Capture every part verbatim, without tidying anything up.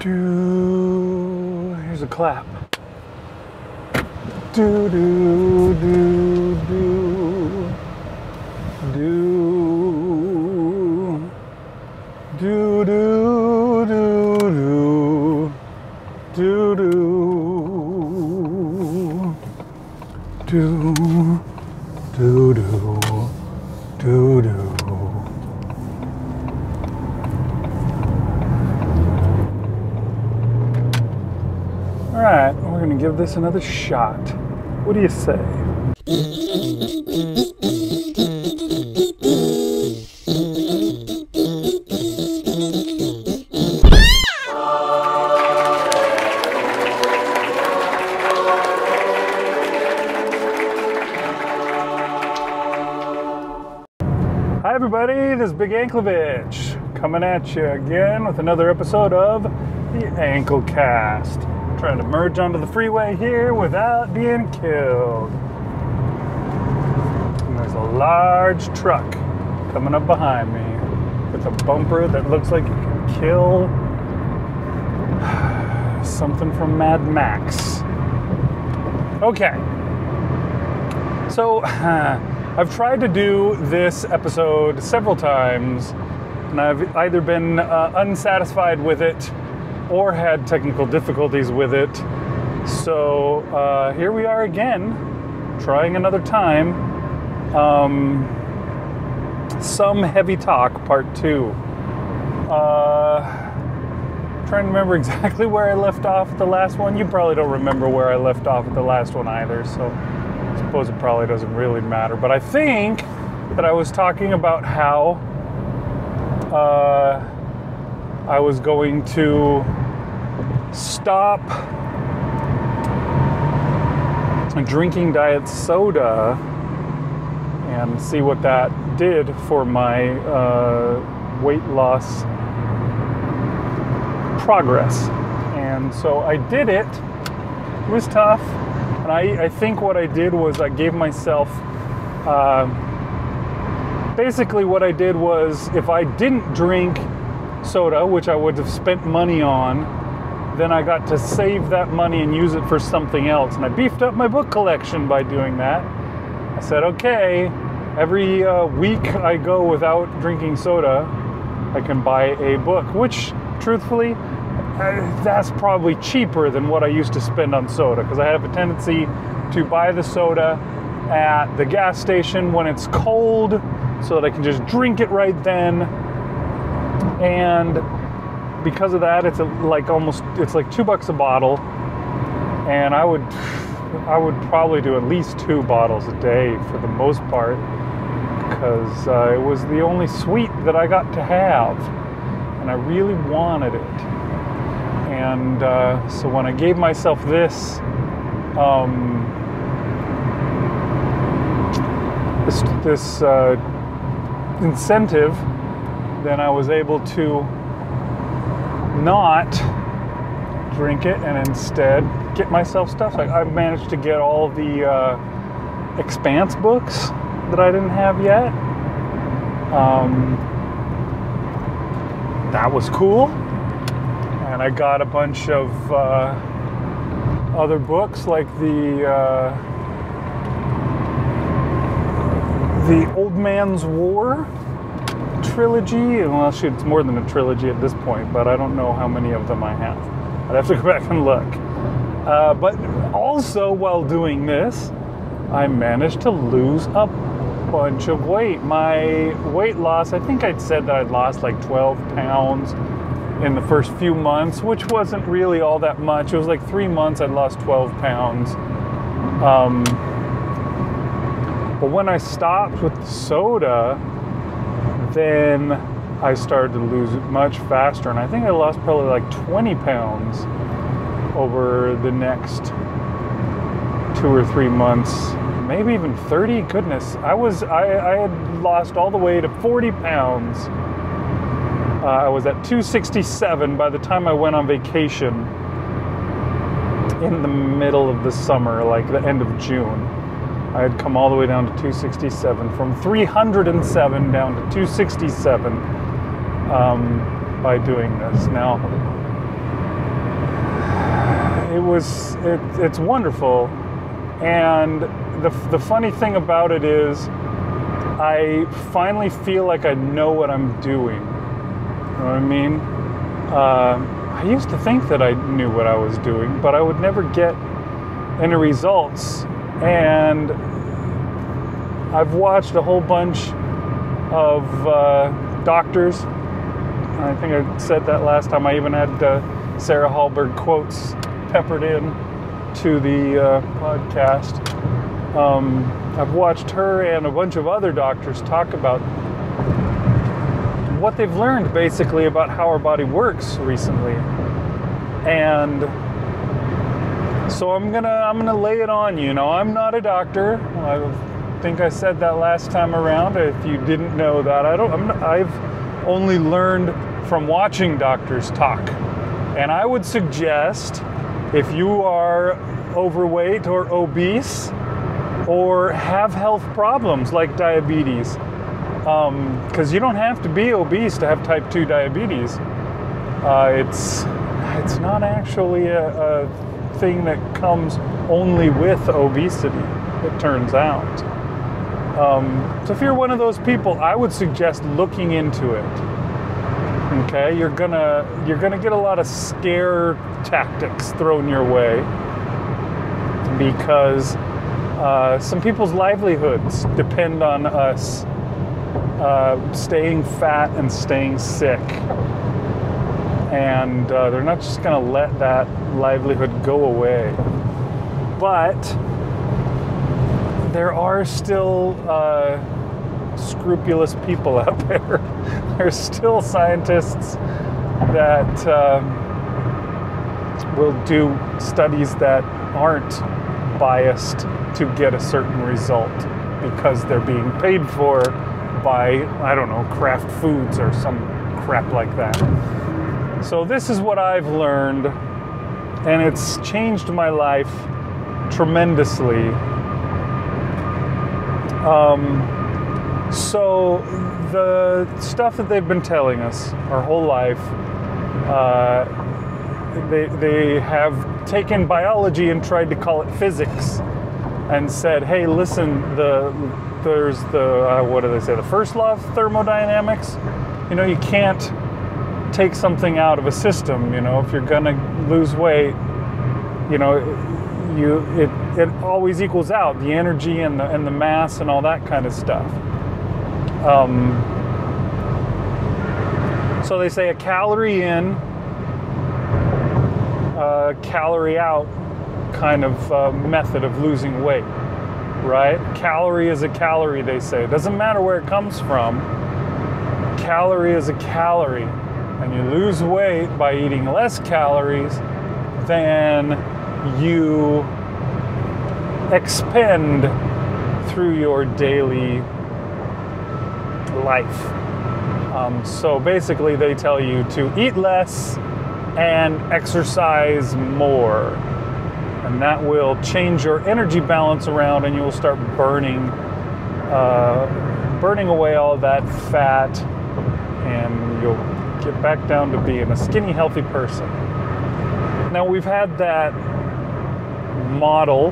do. Here's a clap. Do do do do do do do do do do do do do do. All right, we're gonna give this another shot. What do you say? Hi everybody, this is Big Anklevich coming at you again with another episode of the Ankle Cast. Trying to merge onto the freeway here without being killed. And there's a large truck coming up behind me with a bumper that looks like it can kill something from Mad Max. Okay. So, uh, I've tried to do this episode several times, and I've either been uh, unsatisfied with it or had technical difficulties with it. So uh, here we are again, trying another time. Um, Some Heavy Talk, part two. Uh, trying to remember exactly where I left off at the last one. You probably don't remember where I left off at the last one either, so I suppose it probably doesn't really matter. But I think that I was talking about how uh, I was going to stop drinking diet soda and see what that did for my uh, weight loss progress. And so I did it. It was tough. And I, I think what I did was I gave myself... Uh, basically what I did was if I didn't drink soda, which I would have spent money on, then I got to save that money and use it for something else. And I beefed up my book collection by doing that. I said, okay, every uh, week I go without drinking soda, I can buy a book, which truthfully, uh, that's probably cheaper than what I used to spend on soda, because I have a tendency to buy the soda at the gas station when it's cold so that I can just drink it right then. And because of that, it's a, like almost, it's like two bucks a bottle. And I would, I would probably do at least two bottles a day for the most part, because uh, it was the only sweet that I got to have. And I really wanted it. And uh, so when I gave myself this, um, this, this uh, incentive, then I was able to not drink it and instead get myself stuff. Like I managed to get all the uh, Expanse books that I didn't have yet. Um, that was cool. And I got a bunch of uh, other books like the uh, the Old Man's War trilogy. Well, shoot, it's more than a trilogy at this point, but I don't know how many of them I have. I'd have to go back and look. Uh, but also, while doing this, I managed to lose a bunch of weight. My weight loss, I think I'd said that I'd lost like twelve pounds in the first few months, which wasn't really all that much. It was like three months I'd lost twelve pounds. Um, but when I stopped with the soda, then I started to lose it much faster. And I think I lost probably like twenty pounds over the next two or three months, maybe even thirty. Goodness, I was, I, I had lost all the way to forty pounds. Uh, I was at two sixty-seven by the time I went on vacation in the middle of the summer, like the end of June. I had come all the way down to two sixty-seven, from three hundred seven down to two sixty-seven um, by doing this. Now, it was it, it's wonderful. And the the funny thing about it is, I finally feel like I know what I'm doing. You know what I mean? Uh, I used to think that I knew what I was doing, but I would never get any results. And I've watched a whole bunch of uh, doctors. I think I said that last time. I even had uh, Sarah Hallberg quotes peppered in to the uh, podcast. Um, I've watched her and a bunch of other doctors talk about what they've learned, basically, about how our body works recently. And so I'm gonna I'm gonna lay it on you. Now, I'm not a doctor. I think I said that last time around. If you didn't know that, I don't. I'm not, I've only learned from watching doctors talk. And I would suggest, if you are overweight or obese, or have health problems like diabetes, because um, you don't have to be obese to have type two diabetes. Uh, it's it's not actually a, a thing that comes only with obesity, it turns out. Um, so if you're one of those people, I would suggest looking into it. Okay, you're gonna you're gonna get a lot of scare tactics thrown your way, because Uh, some people's livelihoods depend on us uh, staying fat and staying sick. And uh, they're not just going to let that livelihood go away. But there are still uh, scrupulous people out there. There's still scientists that um, will do studies that aren't biased to get a certain result because they're being paid for by, I don't know, Kraft Foods or some crap like that. So this is what I've learned, and it's changed my life tremendously. Um, so the stuff that they've been telling us our whole life, uh, they, they have taken biology and tried to call it physics. And said, hey, listen, the there's the, uh, what do they say, the first law of thermodynamics? You know, you can't take something out of a system, you know, if you're gonna lose weight, you know, you it, it always equals out, the energy and the, and the mass and all that kind of stuff. Um, so they say a calorie in, a calorie out, kind of uh, method of losing weight, right? Calorie is a calorie, they say. It doesn't matter where it comes from. Calorie is a calorie. And you lose weight by eating less calories than you expend through your daily life. Um, so basically they tell you to eat less and exercise more. And that will change your energy balance around, and you will start burning, uh, burning away all that fat, and you'll get back down to being a skinny, healthy person. Now, we've had that model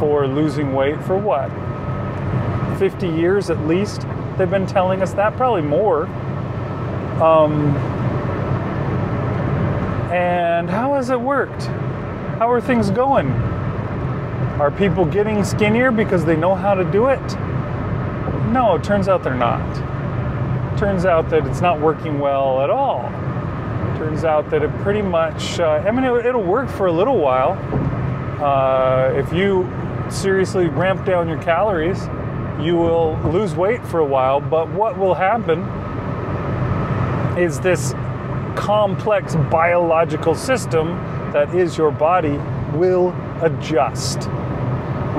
for losing weight for what? fifty years at least, they've been telling us that, probably more. Um, and how has it worked? How are things going? Are people getting skinnier because they know how to do it? No, it turns out they're not. It turns out that it's not working well at all. It turns out that it pretty much, uh, I mean, it, it'll work for a little while. Uh, if you seriously ramp down your calories, you will lose weight for a while. But what will happen is this complex biological system that is your body will adjust.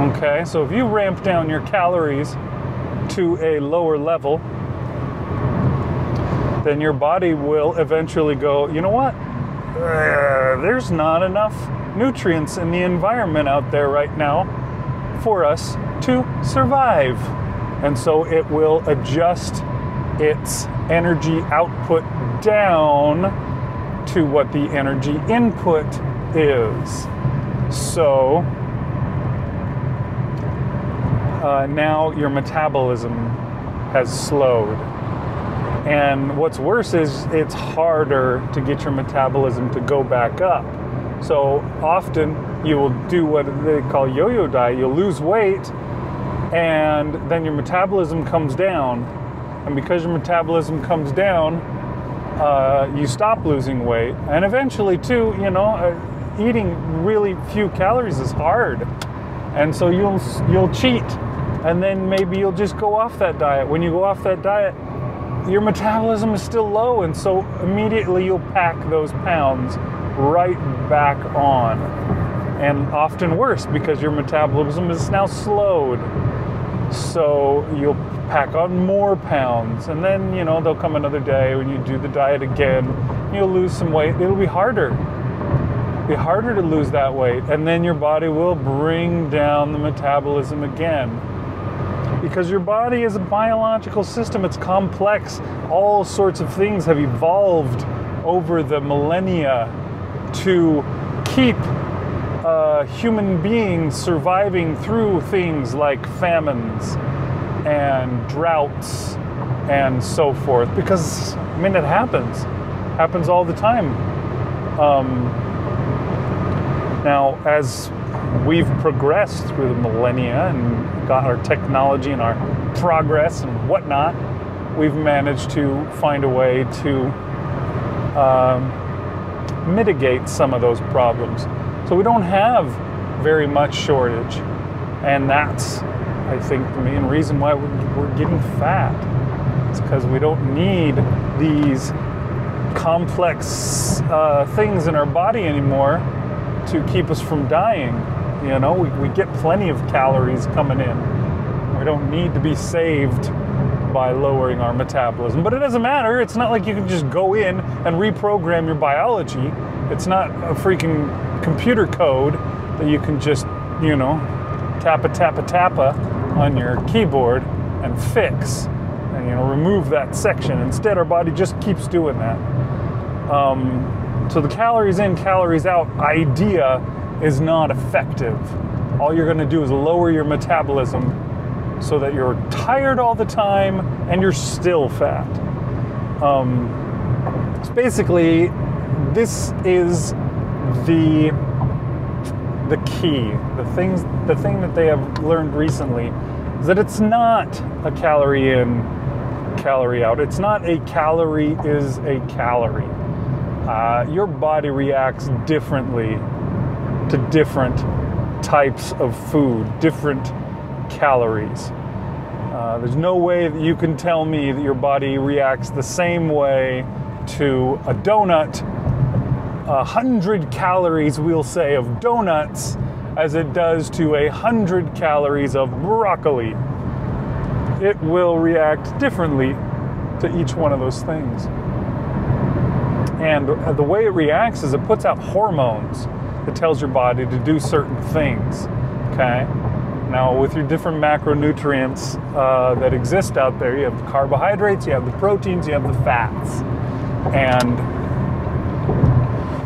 Okay, so if you ramp down your calories to a lower level, then your body will eventually go, you know what? Uh, there's not enough nutrients in the environment out there right now for us to survive. And so it will adjust its energy output down to what the energy input is. So uh, now your metabolism has slowed. And what's worse is it's harder to get your metabolism to go back up. So often you will do what they call yo-yo diet. You'll lose weight and then your metabolism comes down. And because your metabolism comes down, uh, you stop losing weight. And eventually too, you know, uh, eating really few calories is hard. And so you'll, you'll cheat. And then maybe you'll just go off that diet. When you go off that diet, your metabolism is still low, and so immediately you'll pack those pounds right back on, and often worse because your metabolism is now slowed, so you'll pack on more pounds, and then, you know, there'll come another day when you do the diet again, you'll lose some weight. It'll be harder be harder to lose that weight, and then your body will bring down the metabolism again. Because your body is a biological system, it's complex. All sorts of things have evolved over the millennia to keep uh, human beings surviving through things like famines and droughts and so forth. Because, I mean, it happens. It happens all the time. Um, now, as we've progressed through the millennia and got our technology and our progress and whatnot, we've managed to find a way to um, mitigate some of those problems. So we don't have very much shortage, and that's, I think, the main reason why we're, we're getting fat. It's because we don't need these complex uh, things in our body anymore to keep us from dying. You know, we, we get plenty of calories coming in. We don't need to be saved by lowering our metabolism. But it doesn't matter. It's not like you can just go in and reprogram your biology. It's not a freaking computer code that you can just, you know, tappa, tappa, tappa on your keyboard and fix and, you know, remove that section. Instead, our body just keeps doing that. Um, so the calories in, calories out idea is not effective. All you're gonna do is lower your metabolism so that you're tired all the time and you're still fat. Um, so basically, this is the the key. The things, the thing that they have learned recently is that it's not a calorie in, calorie out. It's not a calorie is a calorie. Uh, your body reacts differently to different types of food, different calories. Uh, there's no way that you can tell me that your body reacts the same way to a donut, a hundred calories, we'll say, of donuts as it does to a hundred calories of broccoli. It will react differently to each one of those things. And the way it reacts is it puts out hormones. It tells your body to do certain things, okay? Now, with your different macronutrients uh, that exist out there, you have the carbohydrates, you have the proteins, you have the fats, and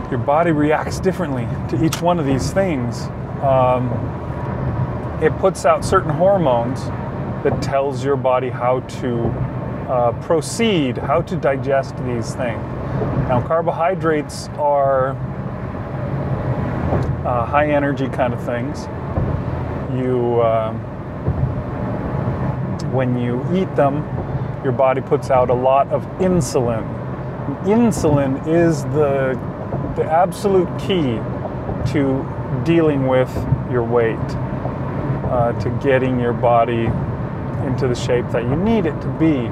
your body reacts differently to each one of these things. Um, it puts out certain hormones that tells your body how to uh, proceed, how to digest these things. Now, carbohydrates are Uh, high energy kind of things. You, uh, when you eat them, your body puts out a lot of insulin. Insulin is the the absolute key to dealing with your weight, uh, to getting your body into the shape that you need it to be.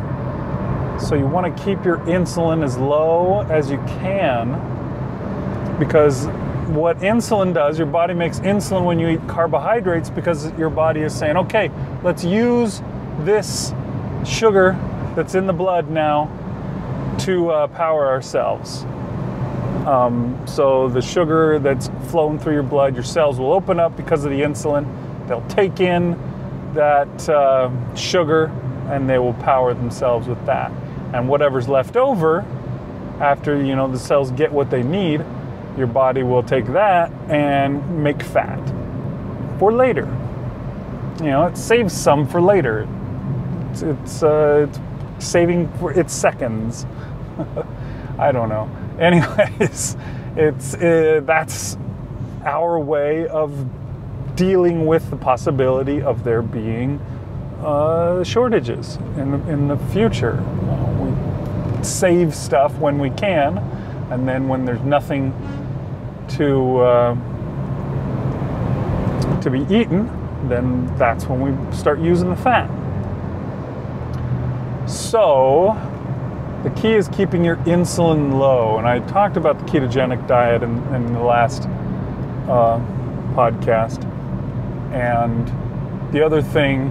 So you want to keep your insulin as low as you can, because what insulin does, your body makes insulin when you eat carbohydrates because your body is saying, okay, let's use this sugar that's in the blood now to uh, power ourselves. Um, so the sugar that's flowing through your blood, your cells will open up because of the insulin. They'll take in that uh, sugar and they will power themselves with that. And whatever's left over after, you know, the cells get what they need, your body will take that and make fat for later. You know, it saves some for later. It's, it's, uh, it's saving for its seconds. I don't know. Anyways, it's uh, that's our way of dealing with the possibility of there being uh, shortages in the, in the future. We save stuff when we can, and then when there's nothing to uh, to be eaten, then that's when we start using the fat. So the key is keeping your insulin low. And I talked about the ketogenic diet in, in the last uh, podcast. And the other thing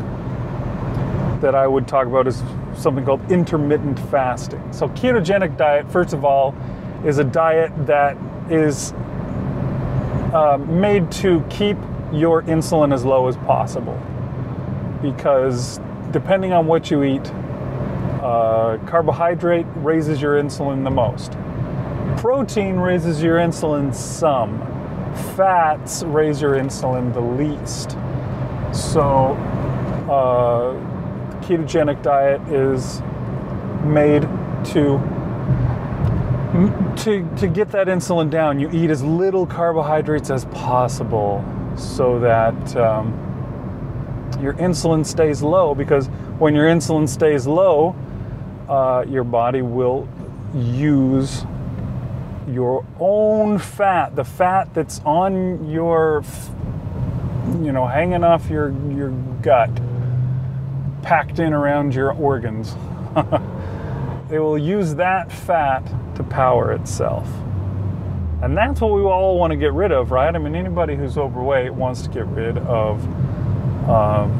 that I would talk about is something called intermittent fasting. So ketogenic diet, first of all, is a diet that is uh, made to keep your insulin as low as possible. Because depending on what you eat, Uh, carbohydrate raises your insulin the most. Protein raises your insulin some. Fats raise your insulin the least. So uh, the ketogenic diet is made to, to, to get that insulin down. You eat as little carbohydrates as possible so that um, your insulin stays low, because when your insulin stays low, Uh, your body will use your own fat, the fat that's on your, you know, hanging off your, your gut, packed in around your organs. It will use that fat to power itself. And that's what we all want to get rid of, right? I mean, anybody who's overweight wants to get rid of um,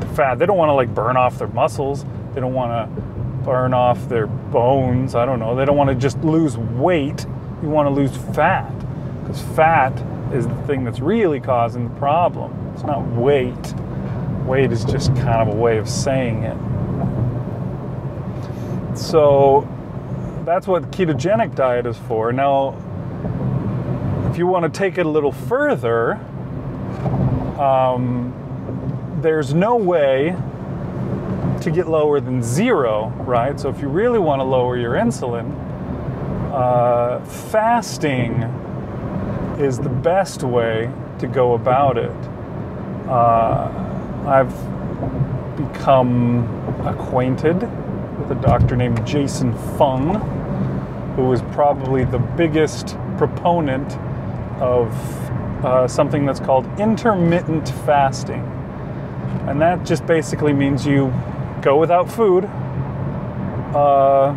the fat. They don't want to, like, burn off their muscles. They don't want to burn off their bones. I don't know. They don't want to just lose weight. You want to lose fat, because fat is the thing that's really causing the problem. It's not weight. Weight is just kind of a way of saying it. So that's what the ketogenic diet is for. Now, if you want to take it a little further, um, there's no way to get lower than zero, right? So if you really want to lower your insulin, uh, fasting is the best way to go about it. Uh, I've become acquainted with a doctor named Jason Fung, who is probably the biggest proponent of uh, something that's called intermittent fasting. And that just basically means you go without food uh,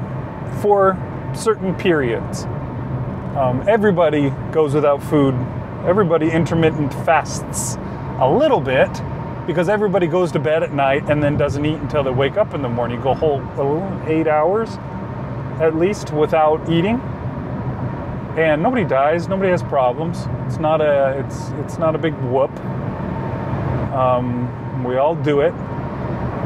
for certain periods. Um, everybody goes without food. Everybody intermittent fasts a little bit, because everybody goes to bed at night and then doesn't eat until they wake up in the morning. You go whole oh, eight hours at least without eating, and nobody dies. Nobody has problems. It's not a it's it's not a big whoop. Um, we all do it.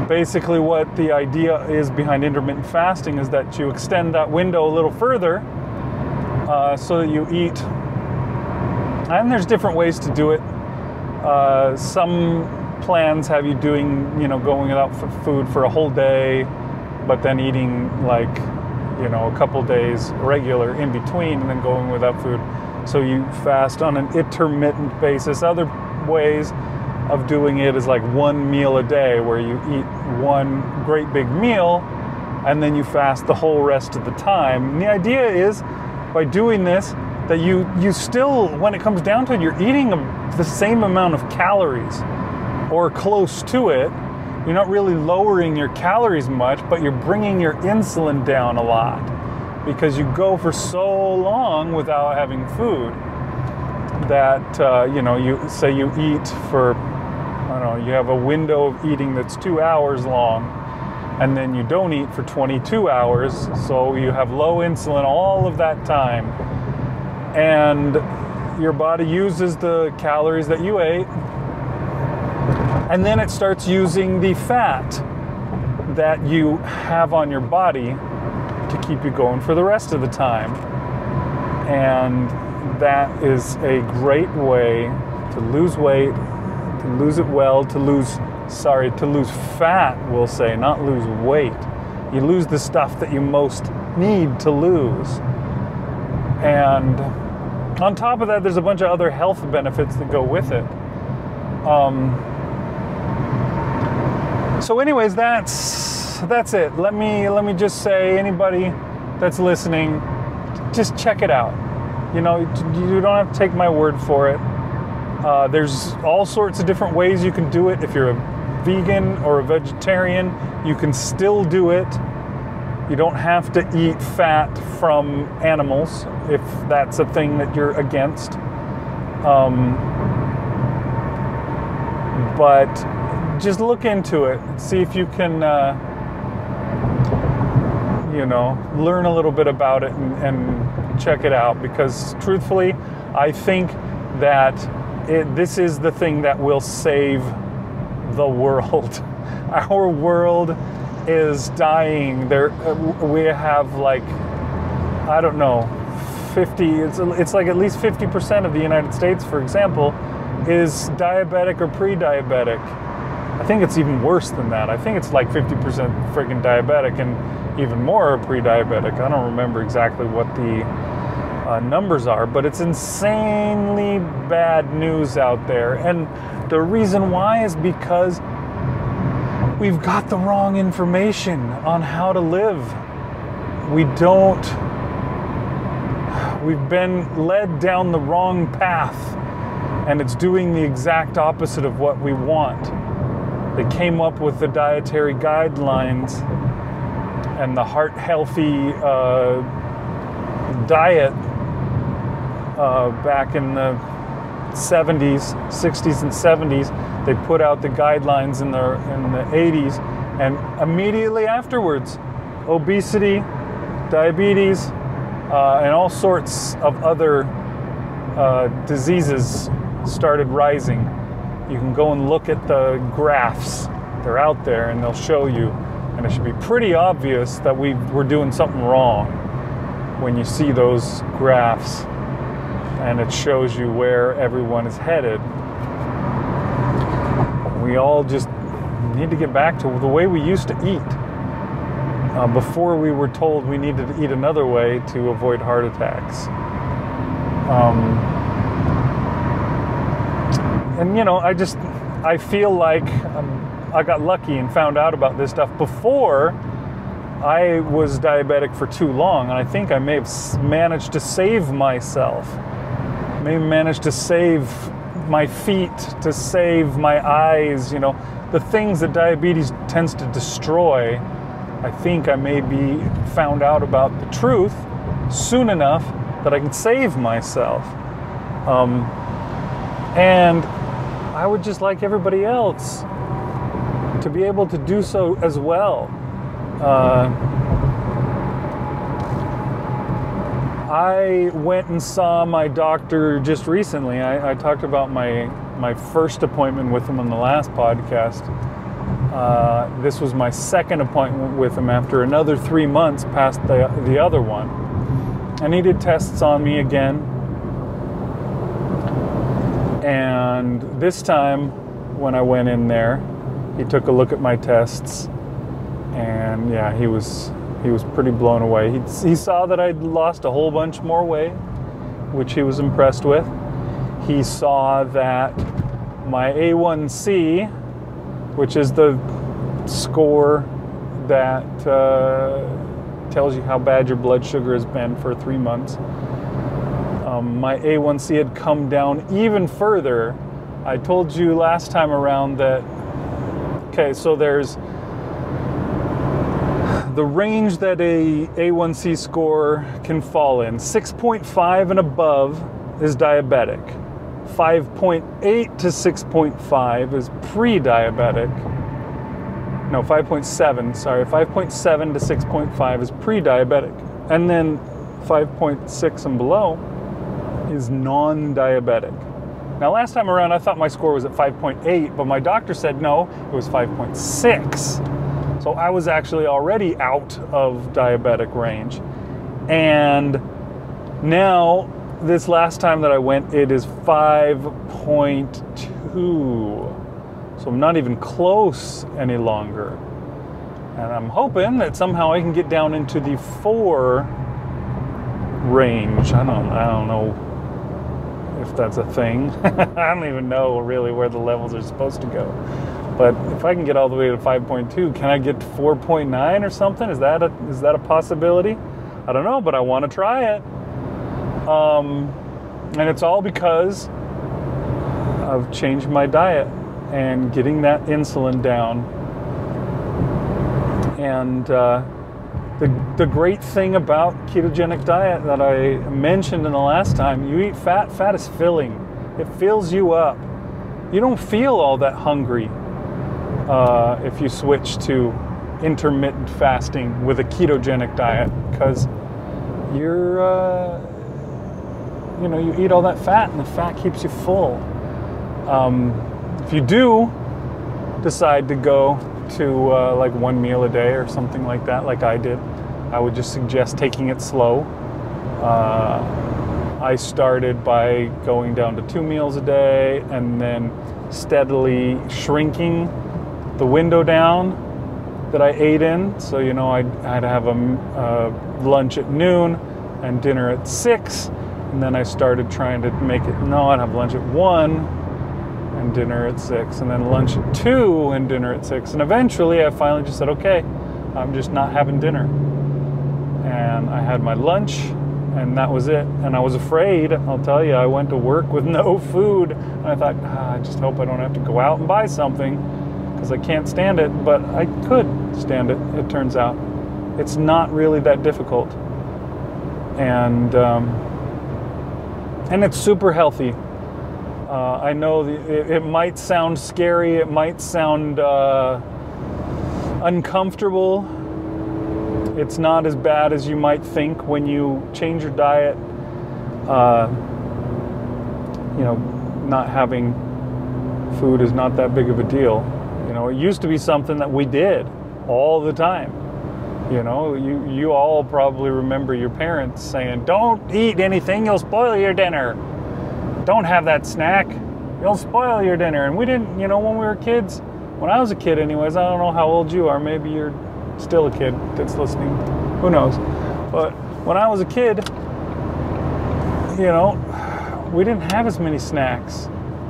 Basically, what the idea is behind intermittent fasting is that you extend that window a little further uh, so that you eat. And there's different ways to do it. Uh, some plans have you doing, you know, going without food for a whole day, but then eating, like, you know, a couple days regular in between and then going without food. So you fast on an intermittent basis. Other ways of doing it is like one meal a day, where you eat one great big meal and then you fast the whole rest of the time. And the idea is, by doing this, that you you still, when it comes down to it, you're eating a, the same amount of calories or close to it. You're not really lowering your calories much, but you're bringing your insulin down a lot, because you go for so long without having food that uh, you know, you say you eat for, I don't know, you have a window of eating that's two hours long, and then you don't eat for twenty-two hours, so you have low insulin all of that time. And your body uses the calories that you ate, and then it starts using the fat that you have on your body to keep you going for the rest of the time. And that is a great way to lose weight, to lose it well, to lose, sorry, to lose fat, we'll say, not lose weight. You lose the stuff that you most need to lose. And on top of that, there's a bunch of other health benefits that go with it. Um, so anyways, that's that's it. Let me let me just say, anybody that's listening, just check it out. You know, you don't have to take my word for it. Uh, there's all sorts of different ways you can do it. If you're a vegan or a vegetarian, you can still do it. You don't have to eat fat from animals if that's a thing that you're against. Um, but just look into it. See if you can, uh, you know, learn a little bit about it and, and check it out. Because truthfully, I think that it, this is the thing that will save the world. Our world is dying. There, we have like, I don't know, fifty, it's, it's like at least fifty percent of the United States, for example, is diabetic or pre-diabetic. I think it's even worse than that. I think it's like fifty percent freaking diabetic and even more pre-diabetic. I don't remember exactly what the uh, numbers are, but it's insanely bad news out there. And the reason why is because we've got the wrong information on how to live. We don't, we've been led down the wrong path, and it's doing the exact opposite of what we want. They came up with the dietary guidelines and the heart healthy uh, diet uh, back in the seventies, sixties and seventies. They put out the guidelines in the, in the eighties, and immediately afterwards, obesity, diabetes, uh, and all sorts of other uh, diseases started rising. You can go and look at the graphs. They're out there, and they'll show you. And it should be pretty obvious that we were doing something wrong when you see those graphs, and it shows you where everyone is headed. We all just need to get back to the way we used to eat uh, before we were told we needed to eat another way to avoid heart attacks. Um, and, you know, I just, I feel like um, I got lucky and found out about this stuff before I was diabetic for too long. And I think I may have managed to save myself, may have managed to save my feet, to save my eyes, you know, the things that diabetes tends to destroy. I think I may be found out about the truth soon enough that I can save myself. Um, and I would just like everybody else to be able to do so as well. Uh, I went and saw my doctor just recently. I, I talked about my my first appointment with him on the last podcast. Uh, this was my second appointment with him after another three months past the, the other one. And he did tests on me again. And this time when I went in there, he took a look at my tests. And yeah, he was... He was pretty blown away. He, he saw that I'd lost a whole bunch more weight, which he was impressed with. He saw that my A one C, which is the score that uh, tells you how bad your blood sugar has been for three months, um, my A one C had come down even further. I told you last time around that, okay, so there's the range that a A one C score can fall in. six point five and above is diabetic. five point eight to six point five is pre-diabetic. No, five point seven, sorry. five point seven to six point five is pre-diabetic. And then five point six and below is non-diabetic. Now, last time around, I thought my score was at five point eight, but my doctor said no, it was five point six. So I was actually already out of diabetic range. And now, this last time that I went, it is five point two. So I'm not even close any longer. And I'm hoping that somehow I can get down into the four range. I don't, I don't know if that's a thing. I don't even know really where the levels are supposed to go. But if I can get all the way to five point two, can I get to four point nine or something? Is that a, is that a possibility? I don't know, but I want to try it. Um, and it's all because I've changed my diet and getting that insulin down. And uh, the, the great thing about ketogenic diet that I mentioned in the last time, you eat fat, fat is filling. It fills you up. You don't feel all that hungry uh, if you switch to intermittent fasting with a ketogenic diet, because you're, uh, you know, you eat all that fat and the fat keeps you full. Um, if you do decide to go to uh, like one meal a day or something like that, like I did, I would just suggest taking it slow. Uh, I started by going down to two meals a day and then steadily shrinking the window down that I ate in. So, you know, I'd, I'd have a uh, lunch at noon and dinner at six, and then I started trying to make it, no, I'd have lunch at one and dinner at six, and then lunch at two and dinner at six, and eventually I finally just said, okay, I'm just not having dinner, and I had my lunch, and that was it. And I was afraid, I'll tell you, I went to work with no food, and I thought, ah, I just hope I don't have to go out and buy something, because I can't stand it. But I could stand it, it turns out. It's not really that difficult, and um, and it's super healthy. Uh, I know the, it, it might sound scary, it might sound uh, uncomfortable. It's not as bad as you might think when you change your diet. Uh, you know, not having food is not that big of a deal. You know, it used to be something that we did all the time. You know, you, you all probably remember your parents saying, don't eat anything, you'll spoil your dinner. Don't have that snack, you'll spoil your dinner. And we didn't, you know, when we were kids, when I was a kid anyways, I don't know how old you are, maybe you're still a kid that's listening, who knows. But when I was a kid, you know, we didn't have as many snacks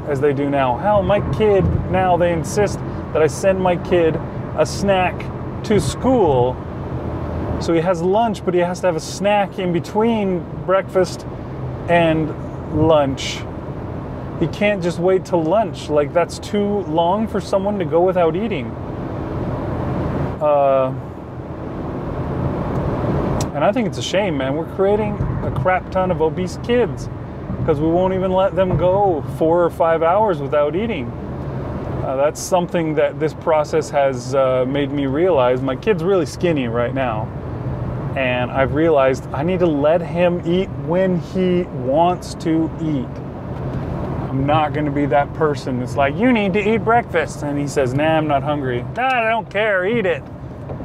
as they do now. Hell, my kid, now they insist that I send my kid a snack to school. So he has lunch, but he has to have a snack in between breakfast and lunch. You can't just wait till lunch. Like, that's too long for someone to go without eating. Uh, and I think it's a shame, man. We're creating a crap ton of obese kids because we won't even let them go four or five hours without eating. Uh, that's something that this process has uh, made me realize. My kid's really skinny right now, and I've realized I need to let him eat when he wants to eat. I'm not gonna be that person that's like, you need to eat breakfast. And he says, nah, I'm not hungry. Nah, I don't care, eat it.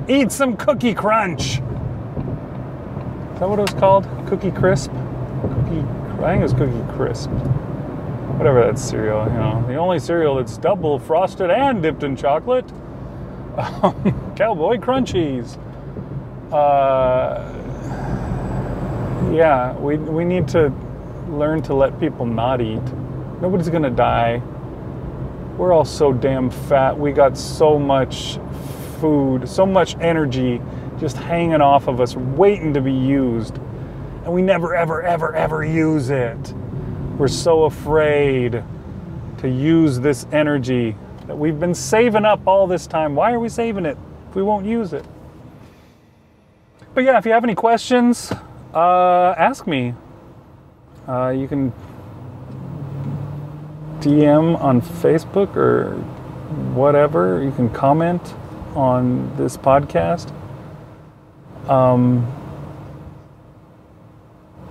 Eat some Cookie Crunch. Is that what it was called? Cookie Crisp? Cookie, I think it was Cookie Crisp. Whatever that cereal, you know. The only cereal that's double frosted and dipped in chocolate. Cowboy Crunchies. Uh, yeah, we we need to learn to let people not eat. Nobody's gonna die. We're all so damn fat. We got so much food, so much energy just hanging off of us, waiting to be used. And we never, ever, ever, ever use it. We're so afraid to use this energy that we've been saving up all this time. Why are we saving it if we won't use it? But yeah, if you have any questions, uh, ask me. Uh, you can D M on Facebook or whatever. You can comment on this podcast. Um,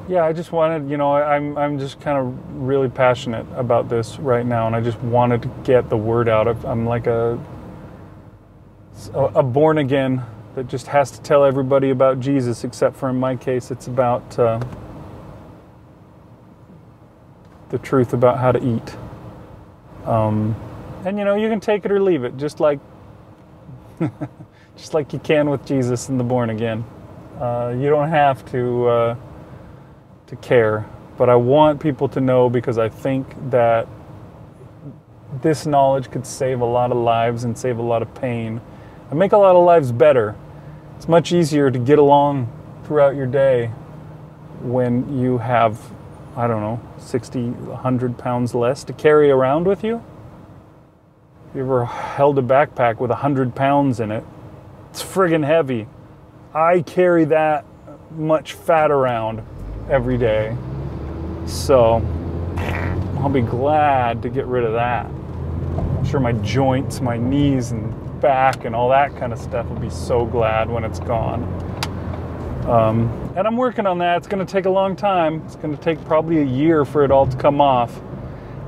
yeah, I just wanted, you know, I'm I'm just kind of really passionate about this right now, and I just wanted to get the word out. I'm like a a, a born again that just has to tell everybody about Jesus, except for in my case, it's about uh, the truth about how to eat. Um, and you know, you can take it or leave it, just like just like you can with Jesus and the born again. Uh, you don't have to uh, to care, but I want people to know, because I think that this knowledge could save a lot of lives and save a lot of pain and make a lot of lives better. It's much easier to get along throughout your day when you have, I don't know, sixty, a hundred pounds less to carry around with you. If you ever held a backpack with a hundred pounds in it, it's friggin' heavy. I carry that much fat around every day. So I'll be glad to get rid of that. I'm sure my joints, my knees and back and all that kind of stuff will be so glad when it's gone. Um, and I'm working on that. It's going to take a long time. It's going to take probably a year for it all to come off.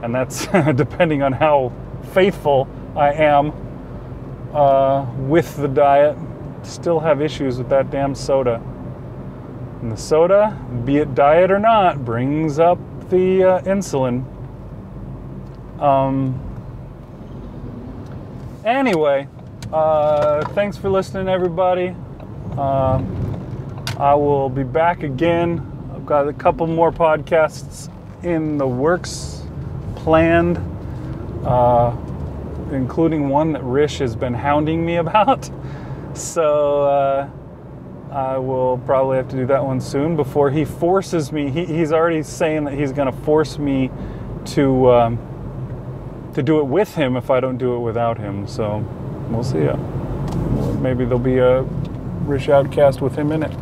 And that's depending on how faithful I am uh, with the diet. Still have issues with that damn soda. And the soda, be it diet or not, brings up the uh, insulin. Um, anyway, uh, thanks for listening, everybody. Uh, I will be back again. I've got a couple more podcasts in the works planned, uh, including one that Rish has been hounding me about. So uh, I will probably have to do that one soon before he forces me. He, he's already saying that he's going to force me to um, to do it with him if I don't do it without him. So we'll see. Uh, maybe there'll be a Rish Outcast with him in it.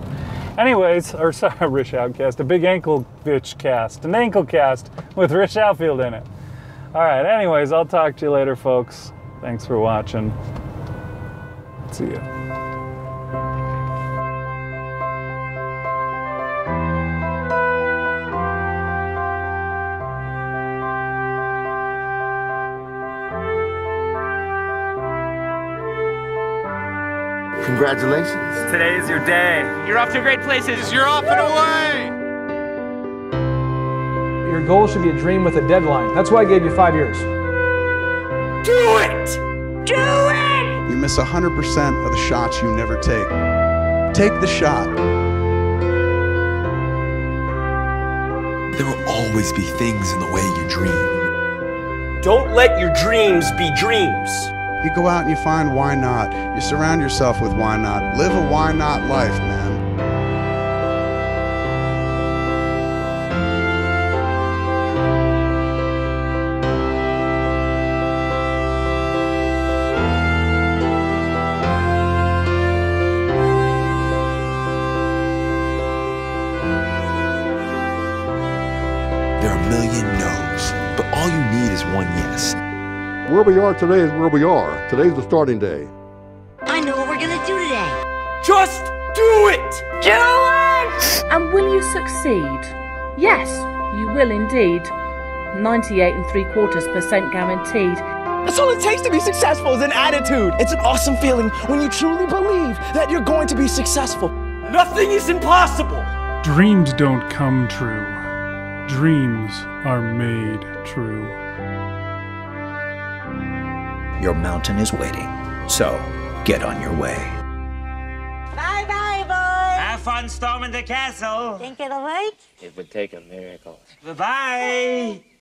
Anyways, or sorry, Rish Outcast, a Big Anklevich cast, an Ankle Cast with Rish Outfield in it. All right, anyways, I'll talk to you later, folks. Thanks for watching. See ya. Congratulations. Today is your day. You're off to great places. You're off and away. Your goal should be a dream with a deadline. That's why I gave you five years. Do it! Do it! You miss one hundred percent of the shots you never take. Take the shot. There will always be things in the way you dream. Don't let your dreams be dreams. You go out and you find why not. You surround yourself with why not. Live a why not life, man. There are a million no's, but all you need is one yes. Where we are today is where we are. Today's the starting day. I know what we're gonna do today. Just do it! Do it! And will you succeed? Yes, you will indeed. ninety-eight and three quarters percent guaranteed. That's all it takes to be successful is an attitude. It's an awesome feeling when you truly believe that you're going to be successful. Nothing is impossible. Dreams don't come true. Dreams are made true. Your mountain is waiting, so get on your way. Bye-bye, boys! Have fun storming the castle! Think it'll work? It would take a miracle. Bye-bye!